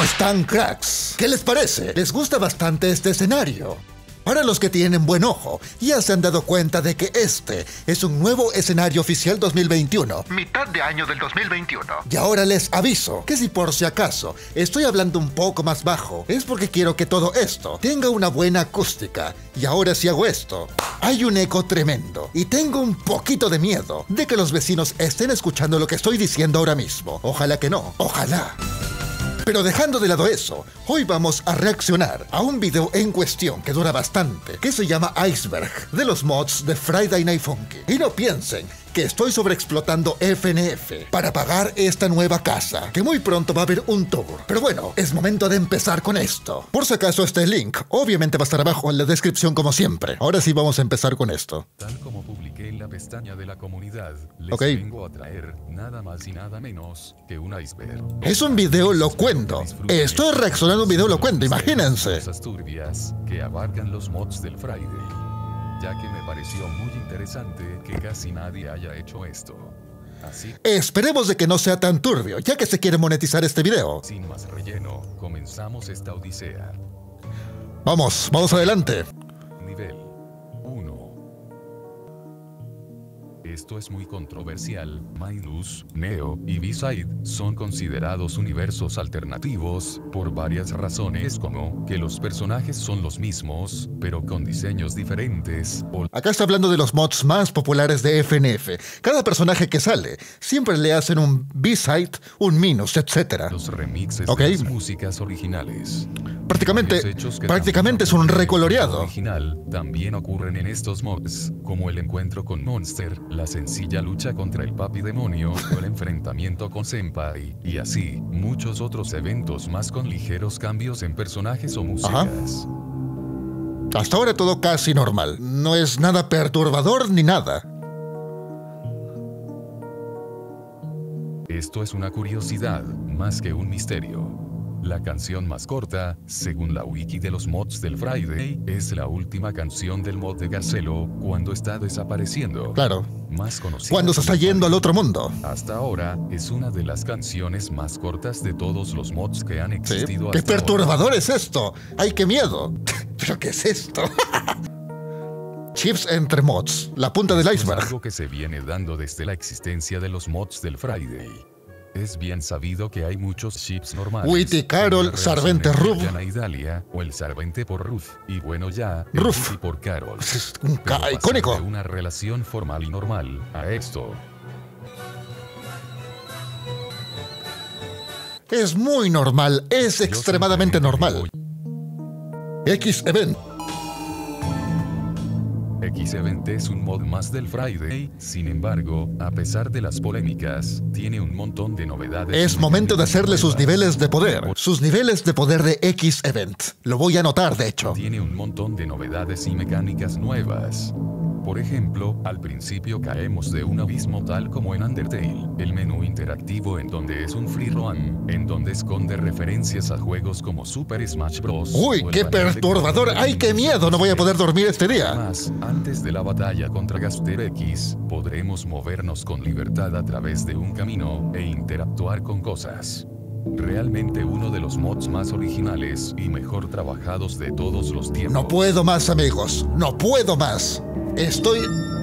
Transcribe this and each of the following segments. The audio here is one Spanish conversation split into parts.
¿Cómo están, cracks? ¿Qué les parece? ¿Les gusta bastante este escenario? Para los que tienen buen ojo, ya se han dado cuenta de que este es un nuevo escenario oficial 2021. Mitad de año del 2021. Y ahora les aviso que si por si acaso estoy hablando un poco más bajo, es porque quiero que todo esto tenga una buena acústica. Y ahora si hago esto, hay un eco tremendo. Y tengo un poquito de miedo de que los vecinos estén escuchando lo que estoy diciendo ahora mismo. Ojalá que no. Ojalá. Pero dejando de lado eso, hoy vamos a reaccionar a un video en cuestión que dura bastante, que se llama Iceberg, de los mods de Friday Night Funkin'. Y no piensen que estoy sobreexplotando FNF para pagar esta nueva casa, que muy pronto va a haber un tour. Pero bueno, es momento de empezar con esto. Por si acaso, este link obviamente va a estar abajo en la descripción como siempre. Ahora sí vamos a empezar con esto. Tal como publiqué en la pestaña de la comunidad, les vengo a traer nada más y nada menos que un iceberg. Es un video locuendo. Estoy reaccionando a un video locuendo, imagínense. Cosas turbias que abarcan los mods del Friday, ya que me pareció muy interesante que casi nadie haya hecho esto. Así que esperemos de que no sea tan turbio, ya que se quiere monetizar este video. Sin más relleno, comenzamos esta odisea. Vamos, vamos adelante. Nivel 1. Esto es muy controversial. Minus, Neo y B-Side son considerados universos alternativos por varias razones, como que los personajes son los mismos, pero con diseños diferentes. Acá está hablando de los mods más populares de FNF. Cada personaje que sale, siempre le hacen un B-Side, un Minus, etc. Los remixes de las músicas originales. Prácticamente es un recoloreado. Original también ocurren en estos mods, como el encuentro con Monster, la sencilla lucha contra el papi demonio, o el enfrentamiento con Senpai, y así muchos otros eventos más con ligeros cambios en personajes o músicas. Ajá. Hasta ahora todo casi normal. No es nada perturbador ni nada. Esto es una curiosidad, más que un misterio. La canción más corta, según la wiki de los mods del Friday, es la última canción del mod de Garcello cuando está desapareciendo. Claro. Más conocida cuando se está yendo al otro mundo. Hasta ahora es una de las canciones más cortas de todos los mods que han existido. Sí. ¡Qué perturbador ahora es esto! ¡Ay, qué miedo! ¿Pero qué es esto? Chips entre mods, la punta del iceberg. Es algo que se viene dando desde la existencia de los mods del Friday. Es bien sabido que hay muchos chips normales. Whitty, Carol, Sarvente, Ruth. Y Dalia, o el Sarvente por Ruth. Y bueno, ya, Ruth por Carol. Icónico. De una relación formal y normal a esto. Es muy normal, es extremadamente normal. X-Event. X-Event es un mod más del Friday. Sin embargo, a pesar de las polémicas, tiene un montón de novedades. Es momento de hacerle sus niveles de poder. Sus niveles de poder de X-Event. Lo voy a anotar, de hecho. Tiene un montón de novedades y mecánicas nuevas. Por ejemplo, al principio caemos de un abismo tal como en Undertale, el menú interactivo en donde es un free roam, en donde esconde referencias a juegos como Super Smash Bros. ¡Uy, qué perturbador! ¡Ay, qué miedo! No voy a poder dormir este día. Además, antes de la batalla contra Gaster X, podremos movernos con libertad a través de un camino e interactuar con cosas. Realmente uno de los mods más originales y mejor trabajados de todos los tiempos. No puedo más, amigos. No puedo más.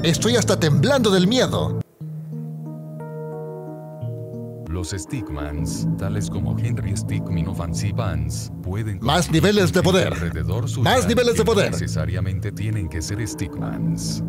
Estoy hasta temblando del miedo. Los Stickmans, tales como Henry Stickmin o Fancy Pants, pueden... Más niveles de poder. Más niveles de poder. Necesariamente tienen que ser Stickmans.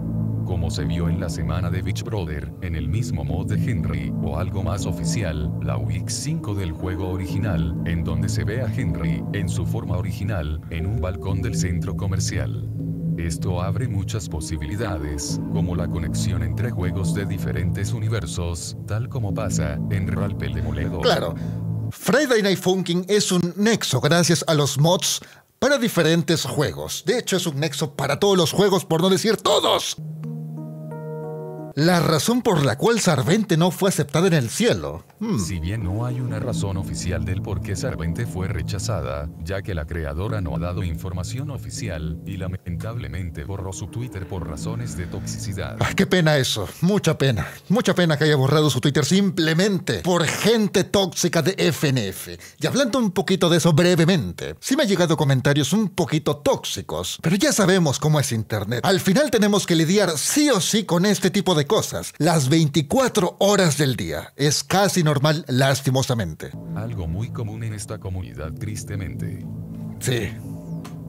Como se vio en la semana de Beach Brother, en el mismo mod de Henry, o algo más oficial, la Week 5 del juego original, en donde se ve a Henry, en su forma original, en un balcón del centro comercial. Esto abre muchas posibilidades, como la conexión entre juegos de diferentes universos, tal como pasa en Ralpel de Moledo. Claro, Friday Night Funkin' es un nexo gracias a los mods para diferentes juegos. De hecho, es un nexo para todos los juegos, por no decir todos. la razón por la cual Sarvente no fue aceptada en el cielo. Si bien no hay una razón oficial del por qué Sarvente fue rechazada, ya que la creadora no ha dado información oficial y lamentablemente borró su Twitter por razones de toxicidad. Ah, qué pena eso, mucha pena que haya borrado su Twitter simplemente por gente tóxica de FNF. Y hablando un poquito de eso brevemente, sí me han llegado comentarios un poquito tóxicos, pero ya sabemos cómo es internet. Al final tenemos que lidiar sí o sí con este tipo de cosas, las 24 horas del día. Es casi normal, lastimosamente. Algo muy común en esta comunidad, tristemente. Sí.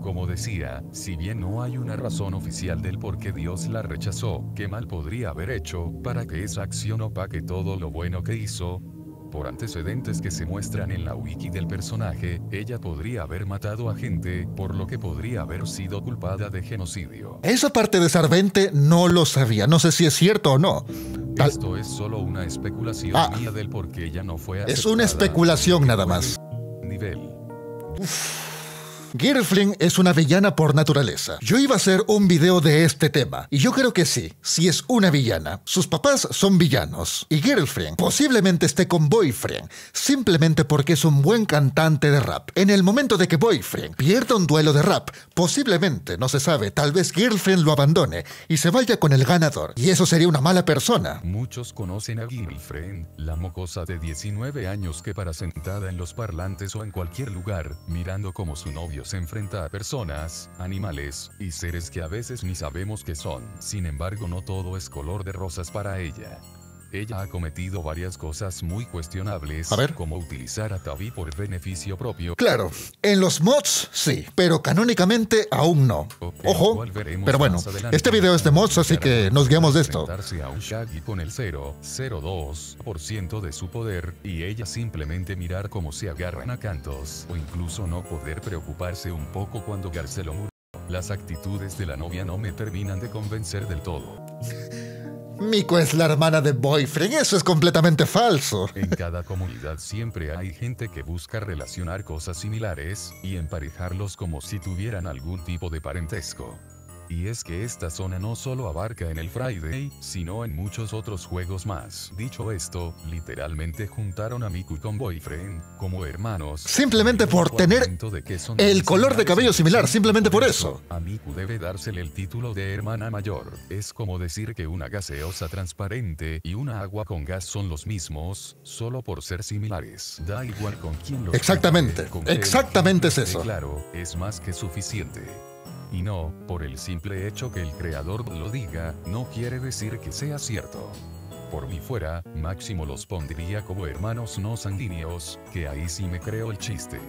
Como decía, si bien no hay una razón oficial del por qué Dios la rechazó, ¿qué mal podría haber hecho para que esa acción opaque todo lo bueno que hizo? Por antecedentes que se muestran en la wiki del personaje, ella podría haber matado a gente, por lo que podría haber sido culpada de genocidio. Esa parte de Sarvente no lo sabía, no sé si es cierto o no. Esto es solo una especulación mía del por qué ella no fue aceptada. Es una especulación nada más. Nivel. Uf. Girlfling es una villana por naturaleza. Yo iba a hacer un video de este tema, y yo creo que sí, si es una villana. Sus papás son villanos, y Girlfling posiblemente esté con Boyfriend, simplemente porque es un buen cantante de rap. En el momento de que Boyfriend pierda un duelo de rap, posiblemente, no se sabe, tal vez Girlfriend lo abandone y se vaya con el ganador, y eso sería una mala persona. Muchos conocen a Girlfriend, la mocosa de 19 años que para sentada en los parlantes o en cualquier lugar, mirando como su novio se enfrenta a personas, animales y seres que a veces ni sabemos qué son. Sin embargo, no todo es color de rosas para ella. Ella ha cometido varias cosas muy cuestionables, como utilizar a Tabi por beneficio propio. Claro, en los mods sí, pero canónicamente aún no. Ojo, pero bueno, este video es de mods, así que nos guiamos de esto. A un Shaggy con el 0,02% de su poder y ella simplemente mirar cómo se agarran a cantos, o incluso no poder preocuparse un poco cuando Garcello murió. Las actitudes de la novia no me terminan de convencer del todo. Miku es la hermana de Boyfriend, eso es completamente falso. En cada comunidad siempre hay gente que busca relacionar cosas similares y emparejarlos como si tuvieran algún tipo de parentesco. Y es que esta zona no solo abarca en el Friday, sino en muchos otros juegos más. Dicho esto, literalmente juntaron a Miku con Boyfriend como hermanos. Simplemente por tener el color de cabello similar, simplemente por eso. A Miku debe dársele el título de hermana mayor. Es como decir que una gaseosa transparente y una agua con gas son los mismos, solo por ser similares. Da igual con quién los... Exactamente, exactamente es eso. Claro, es más que suficiente. Y no, por el simple hecho que el creador lo diga, no quiere decir que sea cierto. Por mí fuera, máximo los pondría como hermanos no sanguíneos, que ahí sí me creo el chiste.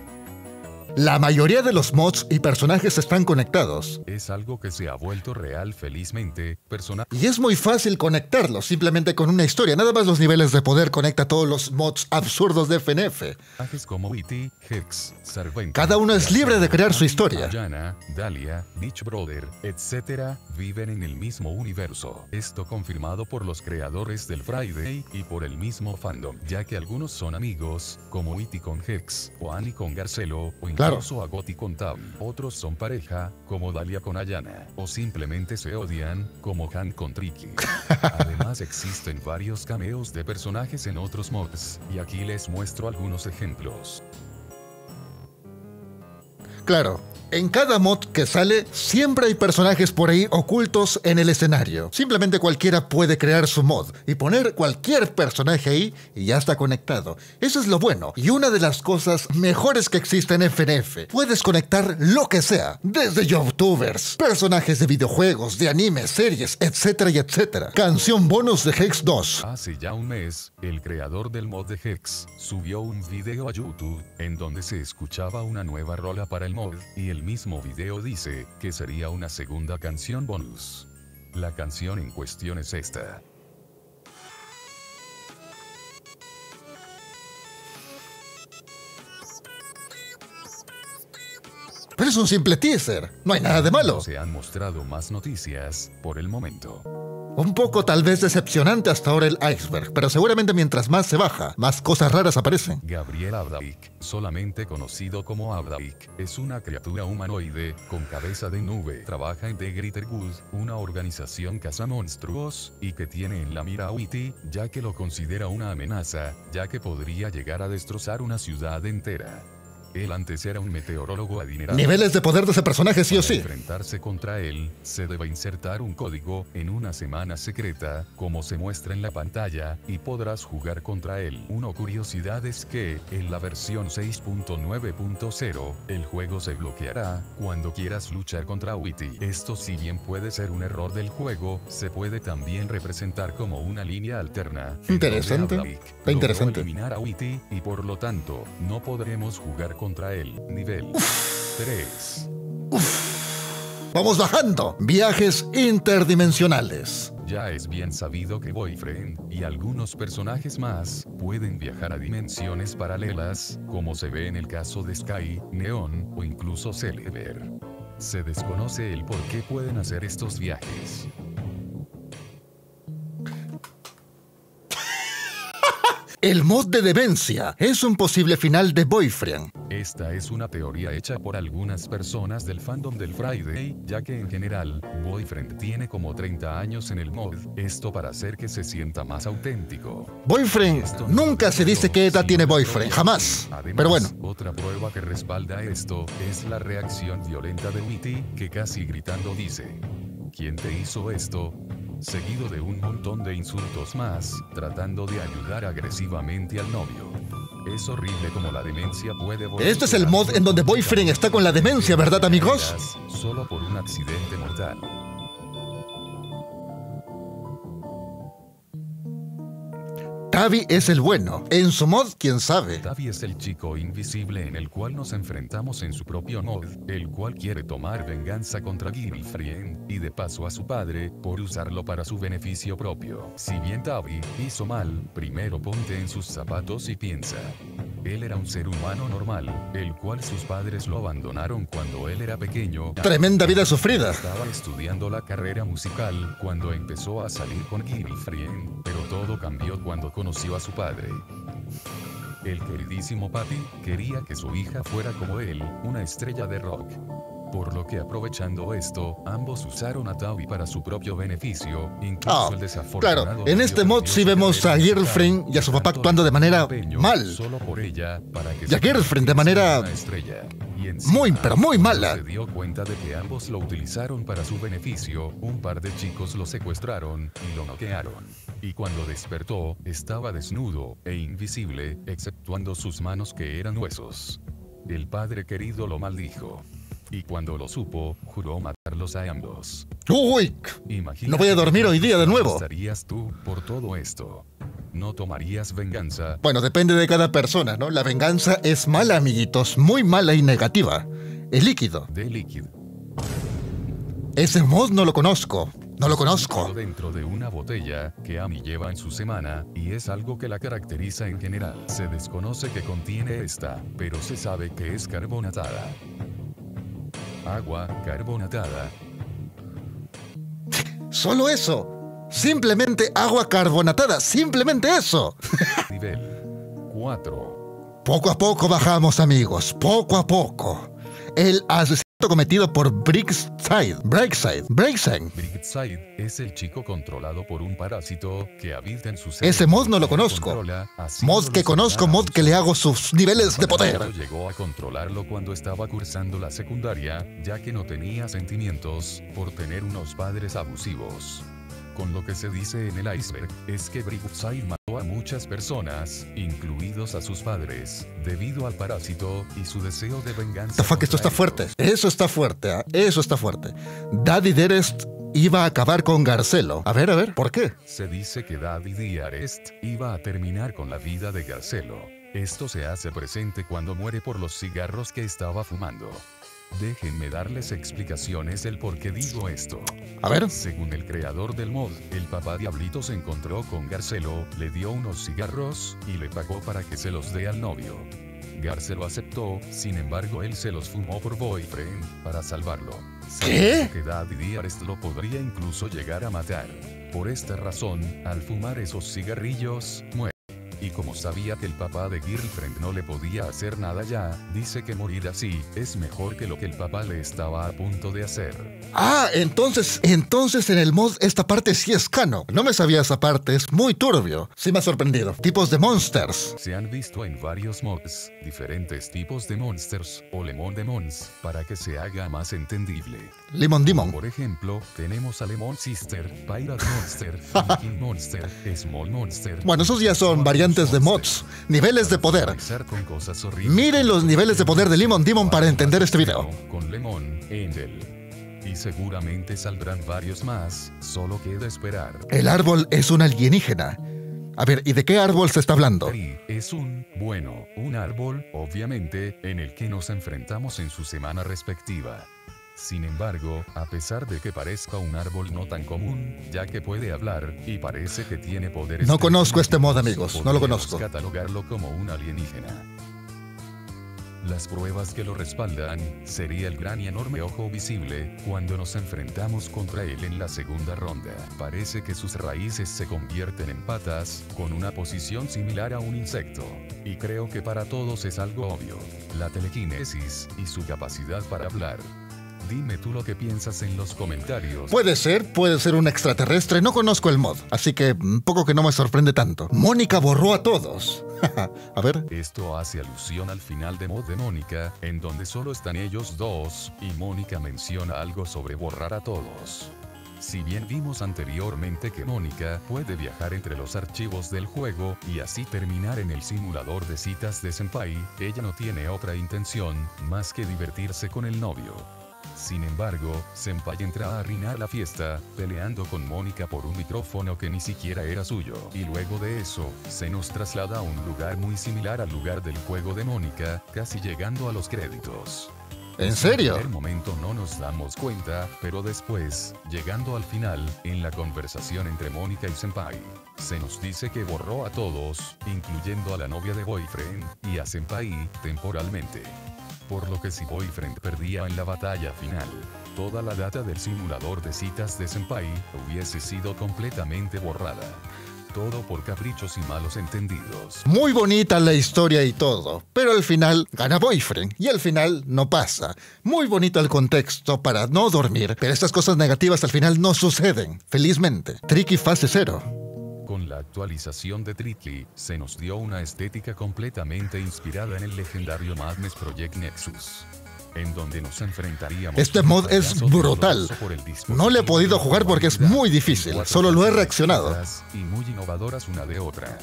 La mayoría de los mods y personajes están conectados. Es algo que se ha vuelto real felizmente, y es muy fácil conectarlos simplemente con una historia. Nada más los niveles de poder conecta todos los mods absurdos de FNF. Como Iti, Hex, Sarvente, cada uno es libre de crear su historia. Ayana, Dalia, Beach Brother, etc. viven en el mismo universo. Esto confirmado por los creadores del Friday y por el mismo fandom, ya que algunos son amigos, como Iti con Hex, o Annie con Garcello, o incluso Agoti con Tabi. Otros son pareja, como Dalia con Ayana, o simplemente se odian, como Han con Tricky. Además existen varios cameos de personajes en otros mods, y aquí les muestro algunos ejemplos. Claro, en cada mod que sale, siempre hay personajes por ahí ocultos en el escenario. Simplemente cualquiera puede crear su mod y poner cualquier personaje ahí y ya está conectado. Eso es lo bueno y una de las cosas mejores que existe en FNF. Puedes conectar lo que sea, desde youtubers, personajes de videojuegos, de anime, series, etcétera y etcétera. Canción bonus de Hex 2. Hace ya un mes, el creador del mod de Hex subió un video a YouTube en donde se escuchaba una nueva rola para el mod y el mismo video dice que sería una segunda canción bonus. La canción en cuestión es esta. Pero es un simple teaser, no hay nada de malo. Se han mostrado más noticias por el momento. Un poco tal vez decepcionante hasta ahora el Iceberg, pero seguramente mientras más se baja, más cosas raras aparecen. Gabriel Abdavik, solamente conocido como Abdavik, es una criatura humanoide con cabeza de nube. Trabaja en The Greater Good, una organización cazamonstruos, y que tiene en la mira a Whitty, ya que lo considera una amenaza, ya que podría llegar a destrozar una ciudad entera. Él antes era un meteorólogo adinerado. Niveles de poder de ese personaje sí o sí. Para enfrentarse contra él, se debe insertar un código en una semana secreta, como se muestra en la pantalla, y podrás jugar contra él. Una curiosidad es que, en la versión 6.9.0, el juego se bloqueará cuando quieras luchar contra Whitty. Esto si bien puede ser un error del juego, se puede también representar como una línea alterna. Interesante. Está interesante. Eliminar a Whitty, y por lo tanto, no podremos jugar contra él. Nivel 3. Vamos bajando. Viajes interdimensionales. Ya es bien sabido que Boyfriend y algunos personajes más pueden viajar a dimensiones paralelas, como se ve en el caso de Sky, Neon o incluso Celeber. Se desconoce el por qué pueden hacer estos viajes. El mod de Demencia es un posible final de Boyfriend. Esta es una teoría hecha por algunas personas del fandom del Friday, ya que en general, Boyfriend tiene como 30 años en el mod, esto para hacer que se sienta más auténtico. Boyfriend, nunca se dice qué edad tiene Boyfriend, jamás. Además, pero bueno. Otra prueba que respalda esto es la reacción violenta de Whitty, que casi gritando dice: ¿quién te hizo esto? Seguido de un montón de insultos más, tratando de ayudar agresivamente al novio. Es horrible como la demencia puede volver. Este es el mod en donde Boyfriend está con la demencia, ¿verdad, amigos? Solo por un accidente mortal. Tabi es el bueno. En su mod, quién sabe. Tabi es el chico invisible en el cual nos enfrentamos en su propio mod, el cual quiere tomar venganza contra Girlfriend y de paso a su padre por usarlo para su beneficio propio. Si bien Tabi hizo mal, primero ponte en sus zapatos y piensa. Él era un ser humano normal, el cual sus padres lo abandonaron cuando él era pequeño. Tremenda vida sufrida. Estaba estudiando la carrera musical cuando empezó a salir con Girlfriend, pero todo cambió cuando conoció a su padre. El queridísimo papi quería que su hija fuera como él, una estrella de rock. Por lo que aprovechando esto, ambos usaron a Tabi para su propio beneficio, incluso el desafortunado... Claro, en este mod sí vemos a Girlfriend y a su papá actuando de manera mal. Solo por ella, para que y a Girlfriend de manera... muy, pero muy mala. Se dio cuenta de que ambos lo utilizaron para su beneficio, un par de chicos lo secuestraron y lo noquearon. Y cuando despertó, estaba desnudo e invisible, exceptuando sus manos que eran huesos. El padre querido lo maldijo. Y cuando lo supo, juró matarlos a ambos. ¡Uy! No voy a dormir hoy día de nuevo. ¿Qué pasarías tú por todo esto? ¿No tomarías venganza? Bueno, depende de cada persona, ¿no? La venganza es mala, amiguitos. Muy mala y negativa. El líquido. De líquido. Ese mod no lo conozco. No lo conozco. Dentro de una botella que Amy lleva en su semana, y es algo que la caracteriza en general. Se desconoce que contiene esta, pero se sabe que es carbonatada. Agua carbonatada. Solo eso. Simplemente agua carbonatada. Simplemente eso. Nivel 4. Poco a poco bajamos, amigos. Poco a poco. El asesinato cometido por Breakside. Breakside es el chico controlado por un parásito que habita en su cerebro. Ese mod no lo conozco. Mod que conozco, mod que le hago sus niveles de poder. Llegó a controlarlo cuando estaba cursando la secundaria, ya que no tenía sentimientos por tener unos padres abusivos. Con lo que se dice en el iceberg es que Breakside mató a muchas personas, incluidos a sus padres, debido al parásito y su deseo de venganza. Esto está fuerte. Eso está fuerte, ¿eh? Eso está fuerte. Daddy Dearest iba a acabar con Garcello. A ver, ¿por qué? Se dice que Daddy Dearest iba a terminar con la vida de Garcello. Esto se hace presente cuando muere por los cigarros que estaba fumando. Déjenme darles explicaciones del por qué digo esto. A ver. Según el creador del mod, el papá Diablito se encontró con Garcello, le dio unos cigarros y le pagó para que se los dé al novio. Garcello aceptó, sin embargo él se los fumó por Boyfriend para salvarlo. ¿Qué? Que Daddy Dearest lo podría incluso llegar a matar. Por esta razón, al fumar esos cigarrillos, muere. Y como sabía que el papá de Girlfriend no le podía hacer nada ya, dice que morir así es mejor que lo que el papá le estaba a punto de hacer. Ah, entonces en el mod esta parte sí es canon. No me sabía esa parte, es muy turbio. Sí me ha sorprendido. Tipos de monsters. Se han visto en varios mods, diferentes tipos de monsters, o Lemon Demons, para que se haga más entendible. Lemon Demon. Por ejemplo, tenemos a Lemon Sister, Pirate Monster, Funkin' Monster, Small Monster. Bueno, esos ya son variantes de mods, niveles de poder. Miren los niveles de poder de Lemon Demon para entender este video. Con Lemon, Angel. Y seguramente saldrán varios más, solo queda esperar. El árbol es un alienígena. A ver, ¿y de qué árbol se está hablando? Es un árbol, obviamente, en el que nos enfrentamos en su semana respectiva. Sin embargo, a pesar de que parezca un árbol no tan común, ya que puede hablar, y parece que tiene poderes... No conozco este mod, amigos, no lo conozco. ...catalogarlo como un alienígena. Las pruebas que lo respaldan, sería el gran y enorme ojo visible, cuando nos enfrentamos contra él en la segunda ronda. Parece que sus raíces se convierten en patas, con una posición similar a un insecto. Y creo que para todos es algo obvio. La telequinesis, y su capacidad para hablar. Dime tú lo que piensas en los comentarios. Puede ser un extraterrestre. No conozco el mod, así que poco que no me sorprende tanto. Mónica borró a todos. A ver. Esto hace alusión al final de mod de Mónica, en donde solo están ellos dos, y Mónica menciona algo sobre borrar a todos. Si bien vimos anteriormente que Mónica puede viajar entre los archivos del juego y así terminar en el simulador de citas de Senpai, ella no tiene otra intención más que divertirse con el novio. Sin embargo, Senpai entra a arruinar la fiesta, peleando con Mónica por un micrófono que ni siquiera era suyo. Y luego de eso, se nos traslada a un lugar muy similar al lugar del juego de Mónica, casi llegando a los créditos. ¿En serio? En el momento no nos damos cuenta, pero después, llegando al final, en la conversación entre Mónica y Senpai, se nos dice que borró a todos, incluyendo a la novia de Boyfriend, y a Senpai, temporalmente. Por lo que si Boyfriend perdía en la batalla final, toda la data del simulador de citas de Senpai hubiese sido completamente borrada. Todo por caprichos y malos entendidos. Muy bonita la historia y todo, pero al final gana Boyfriend y al final no pasa. Muy bonito el contexto para no dormir, pero estas cosas negativas al final no suceden, felizmente. Tricky fase 0. Con la actualización de Tricky, se nos dio una estética completamente inspirada en el legendario Madness Project Nexus, en donde nos enfrentaríamos... Este mod es brutal. No le he podido jugar porque es muy difícil, solo lo he reaccionado. ...y muy innovadoras una de otra.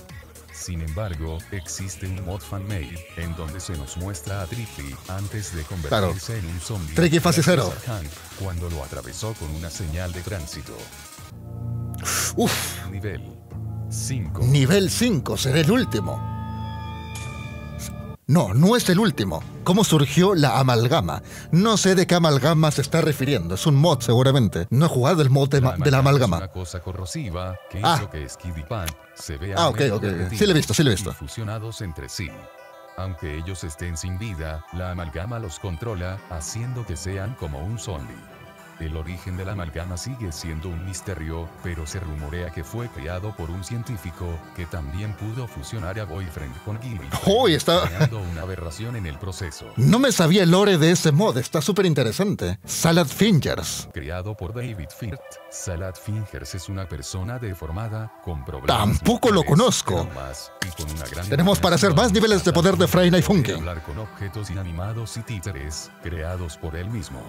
Sin embargo, existe un mod fanmade, en donde se nos muestra a Tricky antes de convertirse en un zombie... Tricky fase 0. ...cuando lo atravesó con una señal de tránsito. Uff. Nivel 5. Nivel 5, será el último. No, no es el último. ¿Cómo surgió la amalgama? No sé de qué amalgama se está refiriendo. Es un mod seguramente. No he jugado el mod de la amalgama. Es una cosa corrosiva que hizo que Skidipad se vea ok. Sí lo he visto, sí lo he visto. Fusionados entre sí. Aunque ellos estén sin vida, la amalgama los controla, haciendo que sean como un zombie. El origen de la amalgama sigue siendo un misterio, pero se rumorea que fue creado por un científico que también pudo fusionar a Boyfriend con Gilly, creando una aberración en el proceso. No me sabía el lore de ese mod, está súper interesante. Salad Fingers. Creado por David Firth, Salad Fingers es una persona deformada con problemas. Tampoco lo conozco. Tenemos para hacer más niveles de poder de Friday Night Funkin'. Hablar con objetos inanimados y títeres creados por él mismo.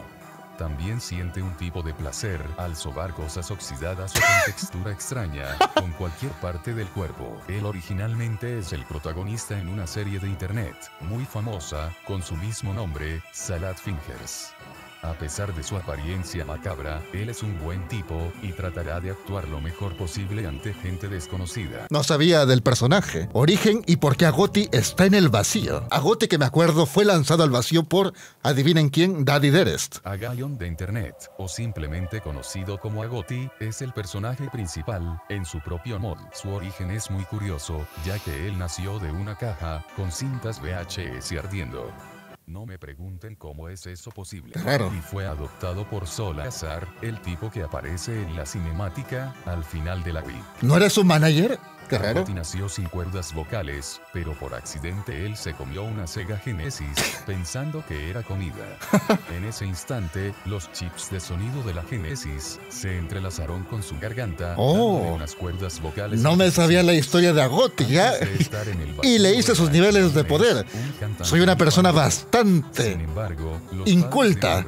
También siente un tipo de placer al sobar cosas oxidadas o con textura extraña con cualquier parte del cuerpo. Él originalmente es el protagonista en una serie de internet muy famosa con su mismo nombre, Salad Fingers. A pesar de su apariencia macabra, él es un buen tipo y tratará de actuar lo mejor posible ante gente desconocida. No sabía del personaje, origen y por qué Agoti está en el vacío. Agoti, que me acuerdo, fue lanzado al vacío por, adivinen quién, Daddy Derest. Agaion de internet, o simplemente conocido como Agoti, es el personaje principal en su propio mod. Su origen es muy curioso, ya que él nació de una caja con cintas VHS ardiendo. No me pregunten cómo es eso posible. Claro. Y fue adoptado por Solazar, el tipo que aparece en la cinemática, al final de la Wii. ¿No era su manager? Qué raro. Agoti nació sin cuerdas vocales, pero por accidente él se comió una Sega Genesis, pensando que era comida. En ese instante, los chips de sonido de la Genesis se entrelazaron con su garganta, dándole unas cuerdas vocales. No me sabía la historia de Agoti, ¿ya? Y le hice sus niveles de poder. Soy una persona bastante inculta.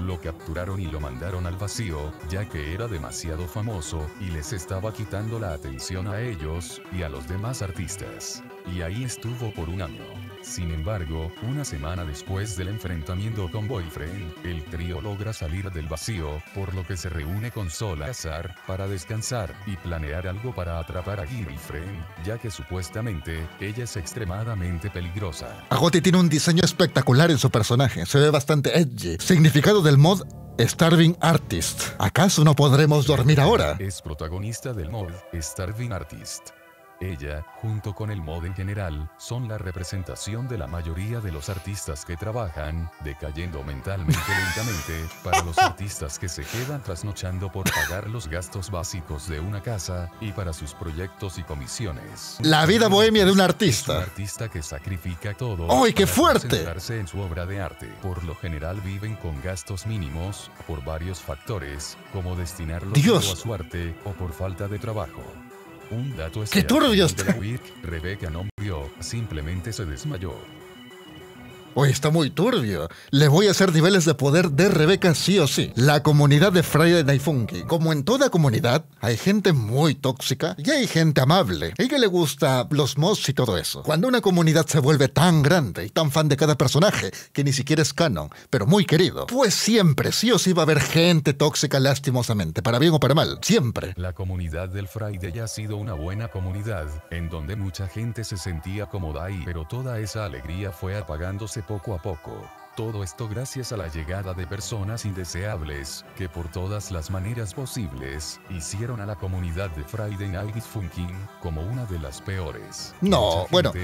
Lo capturaron y lo mandaron al vacío, ya que era demasiado famoso y les estaba quitando la atención a ellos y a los demás artistas. Y ahí estuvo por un año. Sin embargo, una semana después del enfrentamiento con Boyfriend, el trío logra salir del vacío, por lo que se reúne con Solazar para descansar y planear algo para atrapar a Girlfriend, ya que supuestamente ella es extremadamente peligrosa. Agoti tiene un diseño espectacular en su personaje, se ve bastante edgy. Significado del mod: Starving Artist. ¿Acaso no podremos dormir ahora? Es protagonista del mod Starving Artist. Ella, junto con el mod en general, son la representación de la mayoría de los artistas que trabajan, decayendo mentalmente lentamente, para los artistas que se quedan trasnochando por pagar los gastos básicos de una casa, y para sus proyectos y comisiones. La vida bohemia de un artista. Un artista que sacrifica todo. ¡Ay, qué fuerte! Para concentrarse en su obra de arte. Por lo general viven con gastos mínimos, por varios factores, como destinarlo a su arte, o por falta de trabajo. Un dato es que Rebecca no murió, simplemente se desmayó. Oye, está muy turbio. Le voy a hacer niveles de poder de Rebecca sí o sí. La comunidad de Friday Night Funkin'. Como en toda comunidad, hay gente muy tóxica y hay gente amable. Y que le gusta los mods y todo eso. Cuando una comunidad se vuelve tan grande y tan fan de cada personaje, que ni siquiera es canon, pero muy querido, pues siempre sí o sí va a haber gente tóxica lastimosamente, para bien o para mal. Siempre. La comunidad del Friday ha sido una buena comunidad, en donde mucha gente se sentía cómoda ahí, pero toda esa alegría fue apagándose poco a poco. Todo esto gracias a la llegada de personas indeseables, que por todas las maneras posibles, hicieron a la comunidad de Friday Night Funkin' como una de las peores. No, bueno,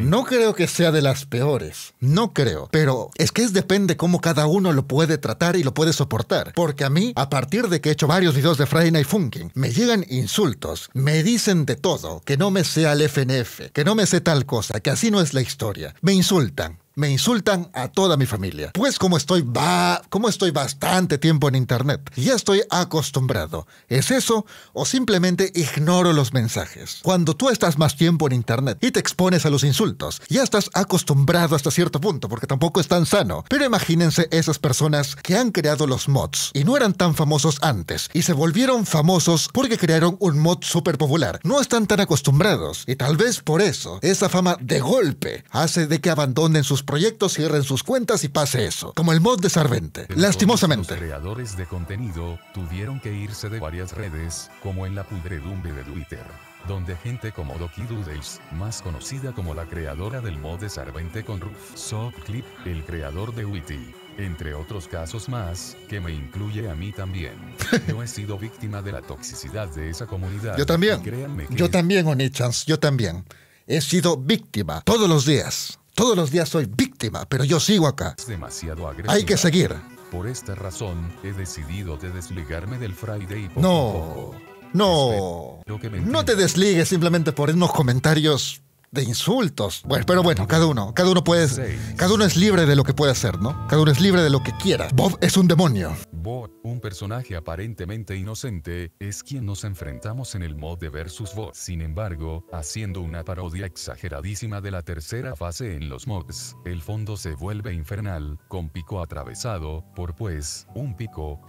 no creo que sea de las peores, no creo, pero es que depende cómo cada uno lo puede tratar y lo puede soportar, porque a mí, a partir de que he hecho varios videos de Friday Night Funkin', me llegan insultos, me dicen de todo, que no me sea el FNF, que no me sé tal cosa, que así no es la historia, me insultan. Me insultan a toda mi familia. Pues como estoy bastante tiempo en internet, ya estoy acostumbrado. ¿Es eso o simplemente ignoro los mensajes? Cuando tú estás más tiempo en internet y te expones a los insultos, ya estás acostumbrado hasta cierto punto, porque tampoco es tan sano. Pero imagínense esas personas que han creado los mods y no eran tan famosos antes y se volvieron famosos porque crearon un mod súper popular. No están tan acostumbrados y tal vez por eso esa fama de golpe hace de que abandonen sus proyectos, cierren sus cuentas y pase eso, como el mod de Sarvente. Lastimosamente, los creadores de contenido tuvieron que irse de varias redes, como en la pudredumbre de Twitter, donde gente como Doki Doodles, más conocida como la creadora del mod de Sarvente con Ruth, Softclip, el creador de Whitty, entre otros casos más, que me incluye a mí también. Yo he sido víctima de la toxicidad de esa comunidad. Yo también. Yo también, Onichans, yo también. He sido víctima todos los días. Todos los días soy víctima, pero yo sigo acá. Es demasiado agresiva. Hay que seguir. Por esta razón, he decidido de desligarme del Friday poco No te desligues simplemente por unos comentarios de insultos. Bueno, pero bueno, cada uno puede... Cada uno es libre de lo que puede hacer, ¿no? Cada uno es libre de lo que quiera. Bob es un demonio. Bob, un personaje aparentemente inocente, es quien nos enfrentamos en el mod de Versus Bob. Sin embargo, haciendo una parodia exageradísima de la tercera fase en los mods, el fondo se vuelve infernal, con pico atravesado, por pues, un pico...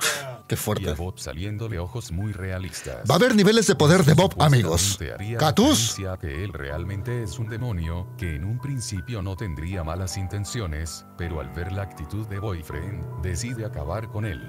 Qué fuerte. Y a Bob saliéndole ojos muy realistas. Va a haber niveles de poder de Bob, amigos. Catus. Que él realmente es un demonio, que en un principio no tendría malas intenciones, pero al ver la actitud de Boyfriend, decide acabar con él.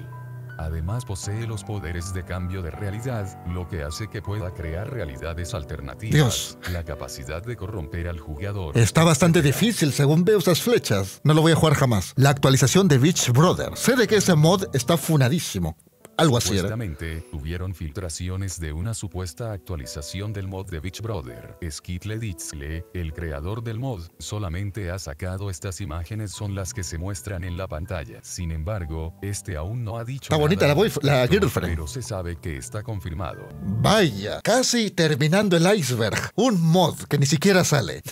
Además posee los poderes de cambio de realidad, lo que hace que pueda crear realidades alternativas. Dios. La capacidad de corromper al jugador. Está bastante difícil, según veo esas flechas. No lo voy a jugar jamás. La actualización de Beach Brother. Sé de que ese mod está funadísimo. algo así era. Supuestamente, hubieron filtraciones de una supuesta actualización del mod de Beach Brother. Skittle Ditzle, el creador del mod, solamente ha sacado estas imágenes, son las que se muestran en la pantalla. Sin embargo, este aún no ha dicho nada. Está bonita la girlfriend. Pero se sabe que está confirmado. Vaya, casi terminando el iceberg. Un mod que ni siquiera sale.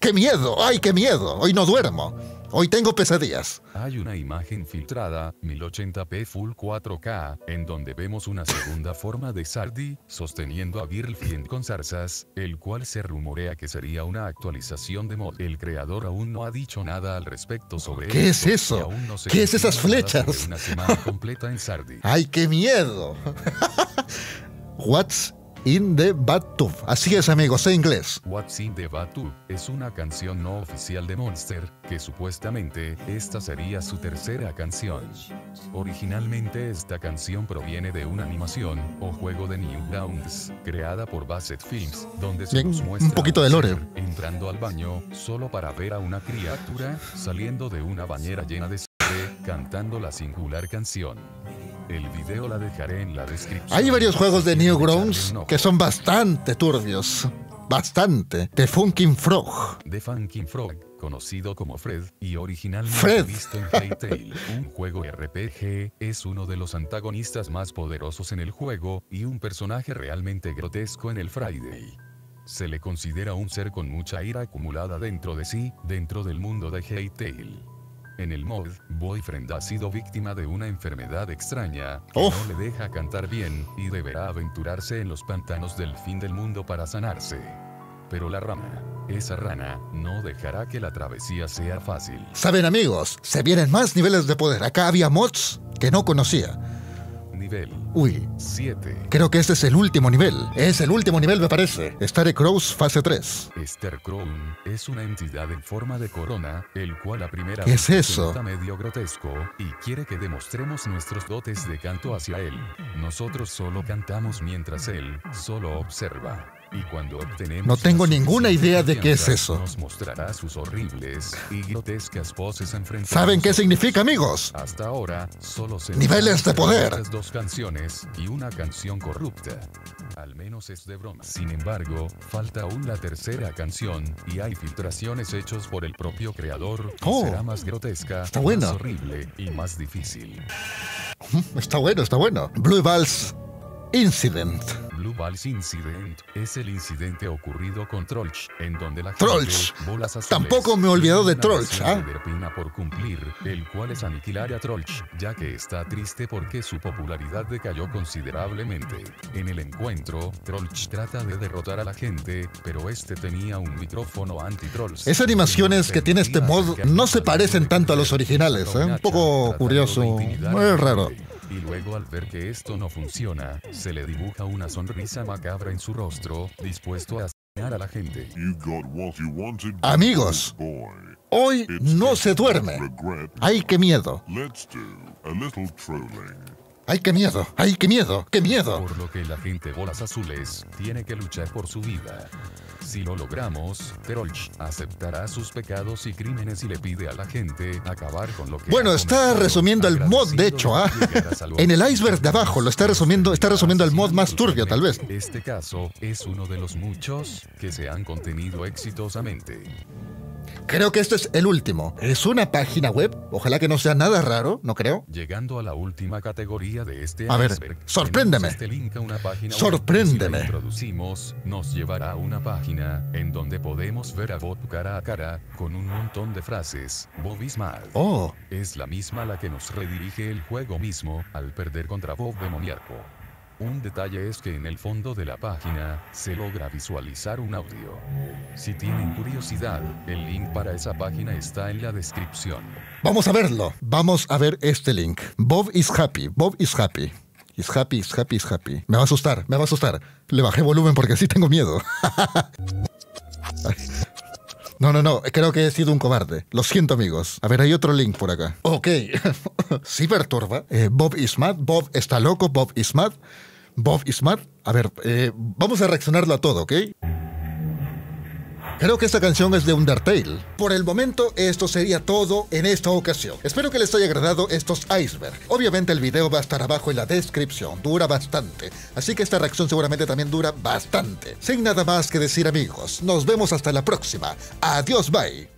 ¡Qué miedo! ¡Ay, qué miedo! Hoy no duermo. Hoy tengo pesadillas. Hay una imagen filtrada, 1080p Full 4K, en donde vemos una segunda forma de Sardi, sosteniendo a Girlfriend con zarzas, el cual se rumorea que sería una actualización de mod. El creador aún no ha dicho nada al respecto sobre ¿qué es eso? Aún no se ¿qué es esas flechas? Una semana completa en Sardi. ¡Ay, qué miedo! What's in the Bathtub. Así es, amigos, en inglés. What's in the Bathtub es una canción no oficial de Monster, que supuestamente esta sería su tercera canción. Originalmente esta canción proviene de una animación o juego de Newgrounds, creada por Basset Films, donde se nos muestra un poquito de lore entrando al baño, solo para ver a una criatura saliendo de una bañera llena de sangre, cantando la singular canción. El video la dejaré en la descripción. Hay varios juegos de Newgrounds que son bastante turbios. Bastante. The Funkin' Frog. The Funkin' Frog, conocido como Fred, y originalmente visto en Playtale, un juego RPG, es uno de los antagonistas más poderosos en el juego, y un personaje realmente grotesco en el Friday. Se le considera un ser con mucha ira acumulada dentro de sí, dentro del mundo de Playtale. En el mod, Boyfriend ha sido víctima de una enfermedad extraña que no le deja cantar bien y deberá aventurarse en los pantanos del fin del mundo para sanarse. Pero la rana, esa rana, no dejará que la travesía sea fácil. Saben, amigos, se vienen más niveles de poder. Acá había mods que no conocía. Nivel 7. Creo que este es el último nivel. Es el último nivel, me parece. Starcross fase 3. Starcrown es una entidad en forma de corona, el cual a primera vez resulta medio grotesco y quiere que demostremos nuestros dotes de canto hacia él. Nosotros solo cantamos mientras él solo observa. Y cuando obtenemos no tengo ninguna idea de qué es eso. Nos mostrará sus horribles y grotescas poses enfrentadas. ¿Saben qué significa, amigos? Hasta ahora solo se niveles de poder. Dos canciones y una canción corrupta. Al menos es de broma. Sin embargo, falta aún la tercera canción y hay filtraciones hechos por el propio creador. Será más grotesca, está bueno, más horrible y más difícil. Está bueno, está bueno. Blue Balls Incident. Blue Balls Incident es el incidente ocurrido con Trolch, en donde la Trolch. Bolas azules. Tampoco me he olvidado de Trolch, ¿ah? Pina por cumplir, el cual es aniquilar a Trolch, ya que está triste porque su popularidad decayó considerablemente. En el encuentro, Trolch trata de derrotar a la gente, pero este tenía un micrófono anti-Trolls. Esas animaciones que tiene este mod no se parecen tanto a los originales, ¿eh? Un poco curioso, muy raro. Y luego, al ver que esto no funciona, se le dibuja una sonrisa macabra en su rostro, dispuesto a asesinar a la gente. Amigos, hoy no se duerme. ¡Ay, qué miedo! ¡Ay, qué miedo! ¡Ay, qué miedo! ¡Qué miedo! Por lo que la gente bolas azules tiene que luchar por su vida. Si lo logramos, Trolch aceptará sus pecados y crímenes y le pide a la gente acabar con lo que... Bueno, está resumiendo el mod, de hecho, ¿ah? En el iceberg de abajo lo está resumiendo el mod más turbio, tal vez. Este caso es uno de los muchos que se han contenido exitosamente. Creo que este es el último. Es una página web. Ojalá que no sea nada raro, no creo. Llegando a la última categoría de este... A ver, iceberg, sorpréndeme. Este link a una página sorpréndeme. Web, si la introducimos, nos llevará a una página en donde podemos ver a Bob cara a cara con un montón de frases. Bob is mad. Oh. Es la misma la que nos redirige el juego mismo al perder contra Bob demoníaco. Un detalle es que en el fondo de la página se logra visualizar un audio. Si tienen curiosidad, el link para esa página está en la descripción. Vamos a verlo. Vamos a ver este link. Bob is happy. Bob is happy. Is happy, is happy, is happy. Me va a asustar, me va a asustar. Le bajé volumen porque sí tengo miedo. No, no, no. Creo que he sido un cobarde. Lo siento, amigos. A ver, hay otro link por acá. Ok. Sí perturba. Bob is mad. Bob está loco. Bob is mad. Bob is mad. A ver, vamos a reaccionarlo a todo, ¿ok? Creo que esta canción es de Undertale. Por el momento, esto sería todo en esta ocasión. Espero que les haya agradado estos Iceberg. Obviamente el video va a estar abajo en la descripción, dura bastante, así que esta reacción seguramente también dura bastante. Sin nada más que decir, amigos, nos vemos hasta la próxima. Adiós, bye.